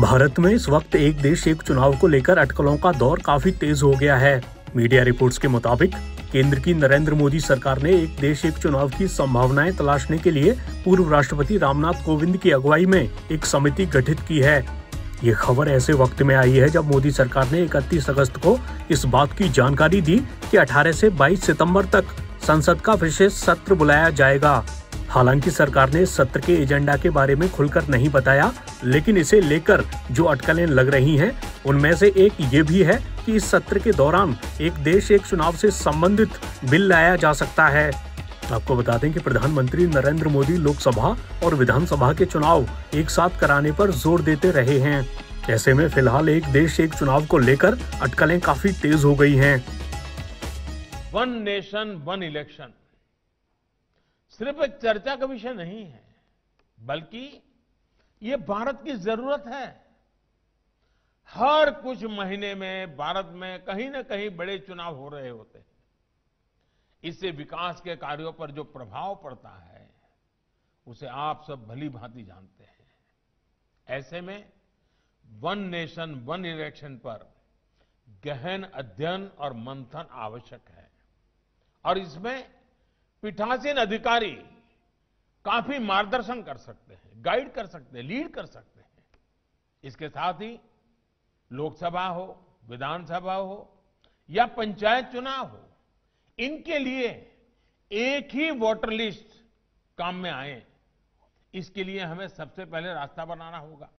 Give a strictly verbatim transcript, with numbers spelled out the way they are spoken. भारत में इस वक्त एक देश एक चुनाव को लेकर अटकलों का दौर काफी तेज हो गया है। मीडिया रिपोर्ट्स के मुताबिक केंद्र की नरेंद्र मोदी सरकार ने एक देश एक चुनाव की संभावनाएं तलाशने के लिए पूर्व राष्ट्रपति रामनाथ कोविंद की अगुवाई में एक समिति गठित की है। ये खबर ऐसे वक्त में आई है जब मोदी सरकार ने इकतीस अगस्त को इस बात की जानकारी दी कि अठारह से बाईस सितंबर तक संसद का विशेष सत्र बुलाया जाएगा। हालांकि सरकार ने सत्र के एजेंडा के बारे में खुलकर नहीं बताया, लेकिन इसे लेकर जो अटकलें लग रही हैं, उनमें से एक ये भी है कि इस सत्र के दौरान एक देश एक चुनाव से संबंधित बिल लाया जा सकता है। आपको बता दें कि प्रधानमंत्री नरेंद्र मोदी लोकसभा और विधानसभा के चुनाव एक साथ कराने पर जोर देते रहे हैं। ऐसे में फिलहाल एक देश एक चुनाव को लेकर अटकलें काफी तेज हो गई हैं। वन नेशन वन इलेक्शन सिर्फ एक चर्चा का विषय नहीं है, बल्कि ये भारत की जरूरत है। हर कुछ महीने में भारत में कहीं ना कहीं बड़े चुनाव हो रहे होते हैं। इससे विकास के कार्यों पर जो प्रभाव पड़ता है उसे आप सब भली भांति जानते हैं। ऐसे में वन नेशन वन इलेक्शन पर गहन अध्ययन और मंथन आवश्यक है और इसमें पीठासीन अधिकारी काफी मार्गदर्शन कर सकते हैं, गाइड कर सकते हैं, लीड कर सकते हैं। इसके साथ ही लोकसभा हो, विधानसभा हो या पंचायत चुनाव हो, इनके लिए एक ही वोटर लिस्ट काम में आए, इसके लिए हमें सबसे पहले रास्ता बनाना होगा।